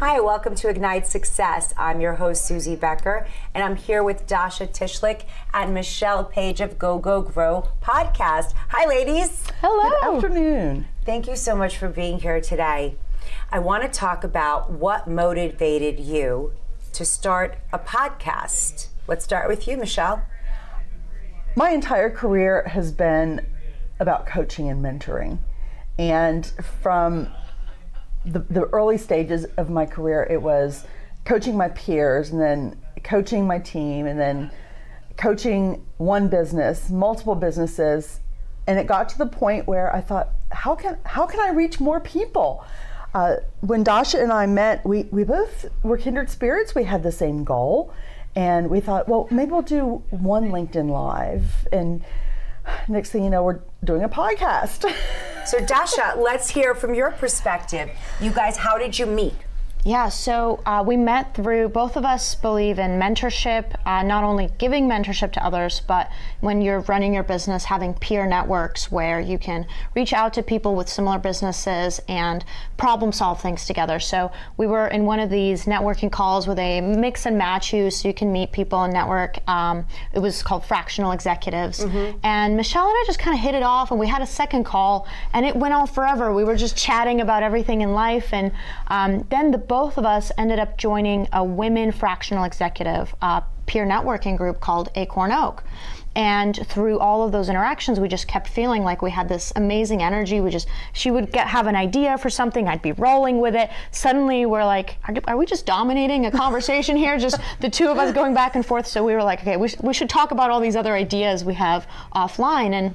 Hi, welcome to Ignite Success. I'm your host, Suzie Becker, and I'm here with Dasha Tyshlek and Michelle Page of Go Go Grow podcast. Hi, ladies. Hello. Good afternoon. Thank you so much for being here today. I want to talk about what motivated you to start a podcast. Let's start with you, Michelle. My entire career has been about coaching and mentoring, and from the early stages of my career, it was coaching my peers and then coaching my team and then coaching one business, multiple businesses. And it got to the point where I thought, how can I reach more people? When Dasha and I met, we both were kindred spirits. We had the same goal, and we thought, well, maybe we'll do one LinkedIn Live. And next thing you know, we're doing a podcast. So Dasha, let's hear from your perspective. You guys, how did you meet? Yeah, so we met through, both of us believe in mentorship, not only giving mentorship to others, but when you're running your business, having peer networks where you can reach out to people with similar businesses and problem solve things together. So we were in one of these networking calls where they mix and match you so you can meet people and network. It was called Fractional Executives. Mm-hmm. And Michelle and I just kind of hit it off, and we had a second call, and it went on forever. We were just chatting about everything in life, and then both of us ended up joining a women fractional executive peer networking group called Acorn Oak. And through all of those interactions, we just kept feeling like we had this amazing energy. She would have an idea for something, I'd be rolling with it. Suddenly we're like, are we just dominating a conversation here? Just the two of us going back and forth. So we were like, okay, we should talk about all these other ideas we have offline. And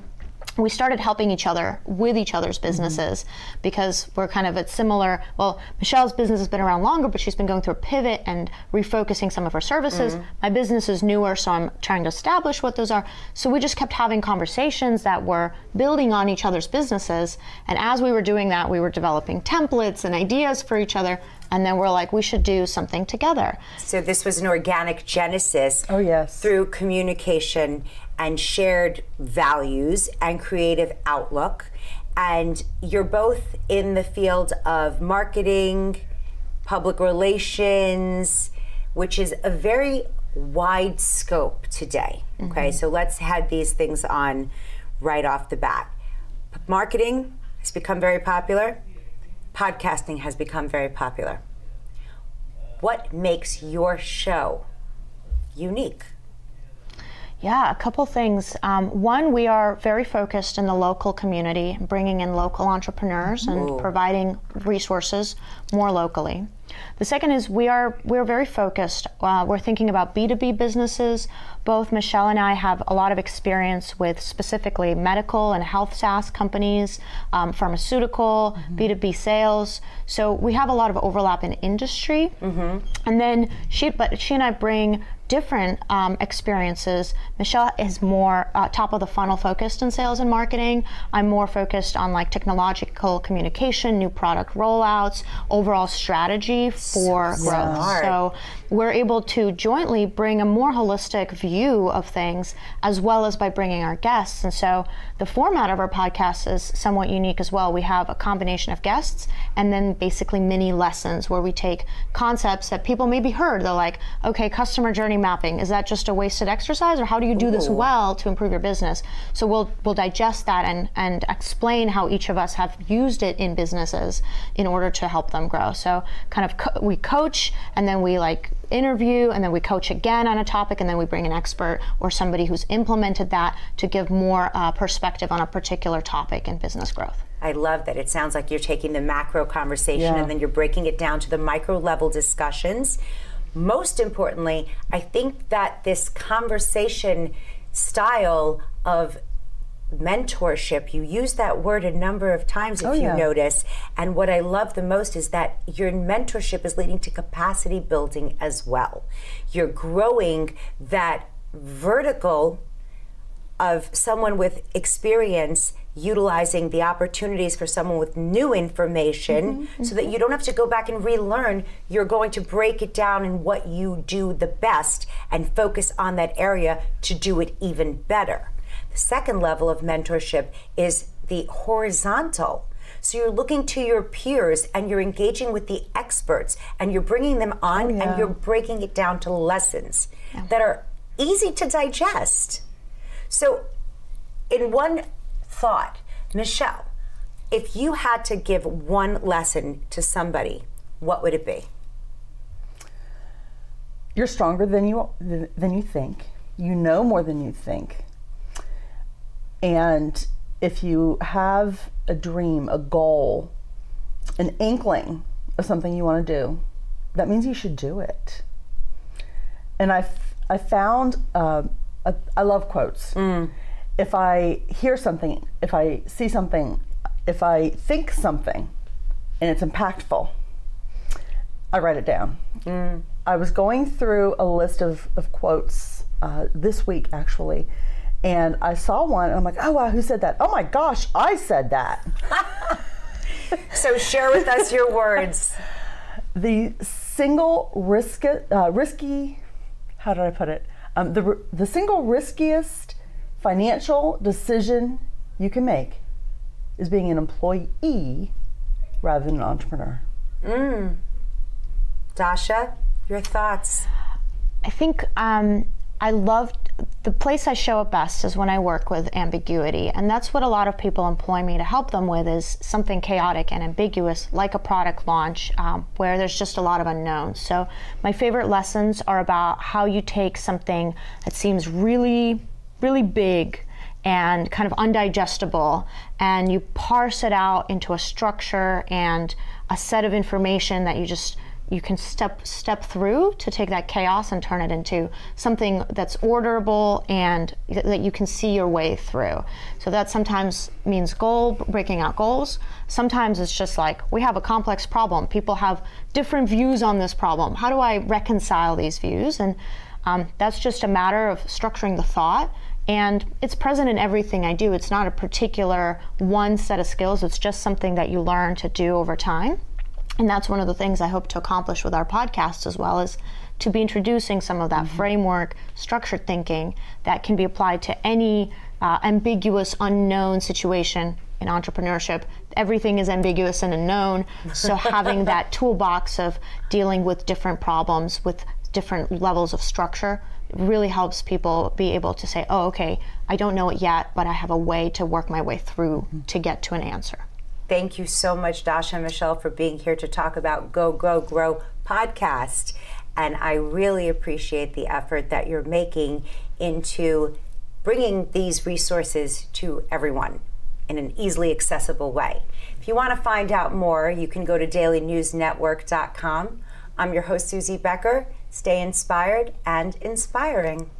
we started helping each other with each other's businesses, mm-hmm. because we're kind of at similar, well, Michelle's business has been around longer, but she's been going through a pivot and refocusing some of her services. Mm-hmm. My business is newer, so I'm trying to establish what those are. So we just kept having conversations that were building on each other's businesses. And as we were doing that, we were developing templates and ideas for each other. And then we're like, we should do something together. So this was an organic genesis. Oh, yes. Through communication and shared values and creative outlook. And you're both in the field of marketing, public relations, which is a very wide scope today. Mm-hmm. Okay, so let's head these things on right off the bat. Marketing has become very popular. Podcasting has become very popular. What makes your show unique? Yeah, a couple things. One, we are very focused in the local community, bringing in local entrepreneurs and Ooh. Providing resources more locally. The second is we're very focused. We're thinking about B2B businesses. Both Michelle and I have a lot of experience with specifically medical and health SaaS companies, pharmaceutical, mm-hmm. B2B sales. So we have a lot of overlap in industry. Mm-hmm. And then she and I bring different experiences. Michelle is more top of the funnel focused in sales and marketing. I'm more focused on like technological communication, new product rollouts, overall strategy for growth. Smart. So we're able to jointly bring a more holistic view of things, as well as by bringing our guests. And so the format of our podcast is somewhat unique as well. We have a combination of guests and then basically mini lessons where we take concepts that people maybe heard. They're like, okay, customer journey mapping, is that just a wasted exercise, or how do you do Ooh. This well to improve your business? So we'll digest that and explain how each of us have used it in businesses in order to help them grow. So kind of we coach, and then we like interview, and then we coach again on a topic, and then we bring an expert or somebody who's implemented that to give more perspective on a particular topic in business growth. I love that. It sounds like you're taking the macro conversation, yeah. and then you're breaking it down to the micro level discussions. Most importantly, I think that this conversation style of mentorship, you use that word a number of times, if you notice, and what I love the most is that your mentorship is leading to capacity building as well. You're growing that vertical of someone with experience utilizing the opportunities for someone with new information, mm-hmm, so that you don't have to go back and relearn. You're going to break it down in what you do the best and focus on that area to do it even better. The second level of mentorship is the horizontal, So you're looking to your peers and you're engaging with the experts and you're bringing them on and you're breaking it down to lessons that are easy to digest. So in one thought, Michelle, if you had to give one lesson to somebody, what would it be? You're stronger than you think. You know more than you think. And if you have a dream, a goal, an inkling of something you want to do, that means you should do it. And I found, I love quotes. Mm. If I hear something, if I see something, if I think something and it's impactful, I write it down. Mm. I was going through a list of quotes this week, actually, and I saw one, and I'm like, oh, wow, who said that? Oh, my gosh, I said that. So share with us your words. The single risky, how did I put it? The single riskiest financial decision you can make is being an employee rather than an entrepreneur. Mm. Dasha, your thoughts? I think I loved, the place I show up best is when I work with ambiguity, and that's what a lot of people employ me to help them with, is something chaotic and ambiguous, like a product launch, where there's just a lot of unknowns. So my favorite lessons are about how you take something that seems really, really big and kind of undigestible, and you parse it out into a structure and a set of information that you just, you can step through to take that chaos and turn it into something that's orderable and that you can see your way through. So that sometimes means breaking out goals. Sometimes it's just like, we have a complex problem. People have different views on this problem. How do I reconcile these views? And that's just a matter of structuring the thought. And it's present in everything I do. It's not a particular one set of skills. It's just something that you learn to do over time. And that's one of the things I hope to accomplish with our podcast as well, is to be introducing some of that framework, structured thinking that can be applied to any ambiguous, unknown situation in entrepreneurship. Everything is ambiguous and unknown. So having that toolbox of dealing with different problems with different levels of structure really helps people be able to say, oh, okay, I don't know it yet, but I have a way to work my way through to get to an answer. Thank you so much, Dasha and Michelle, for being here to talk about Go, Go, Grow podcast. And I really appreciate the effort that you're making into bringing these resources to everyone in an easily accessible way. If you want to find out more, you can go to dailynewsnetwork.com. I'm your host, Suzie Becker. Stay inspired and inspiring.